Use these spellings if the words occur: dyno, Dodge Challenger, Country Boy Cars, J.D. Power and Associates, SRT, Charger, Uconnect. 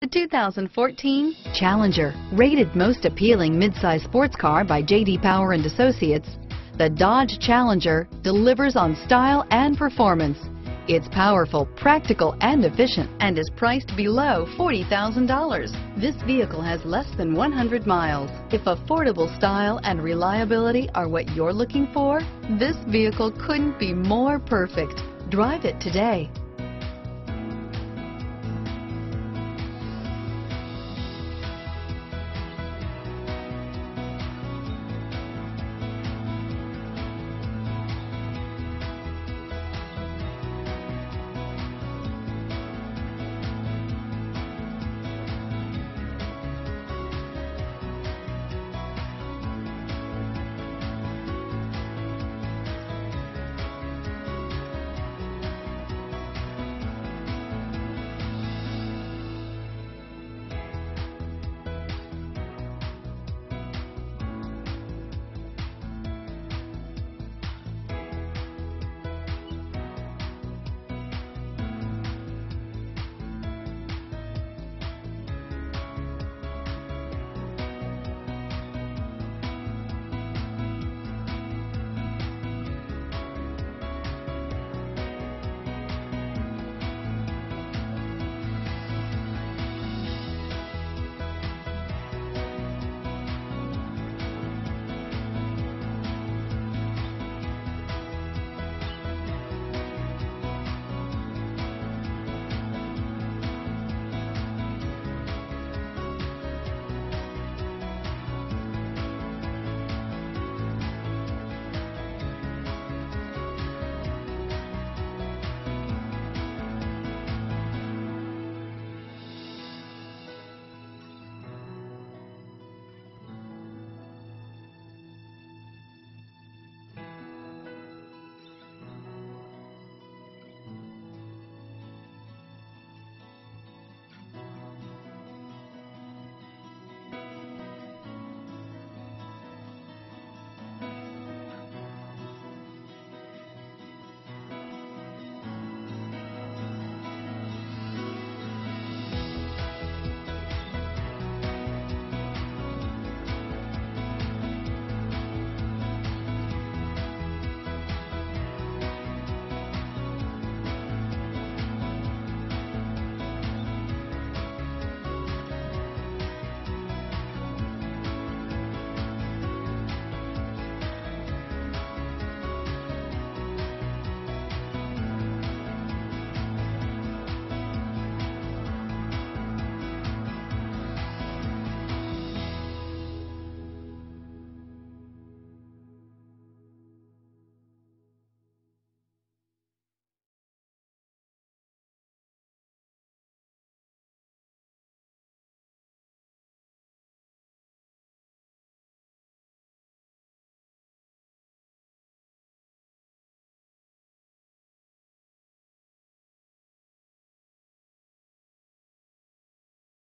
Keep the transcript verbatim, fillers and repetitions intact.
The two thousand fourteen Challenger, rated most appealing midsize sports car by J D. Power and Associates, the Dodge Challenger delivers on style and performance. It's powerful, practical, and efficient, and is priced below forty thousand dollars. This vehicle has less than one hundred miles. If affordable style and reliability are what you're looking for, this vehicle couldn't be more perfect. Drive it today.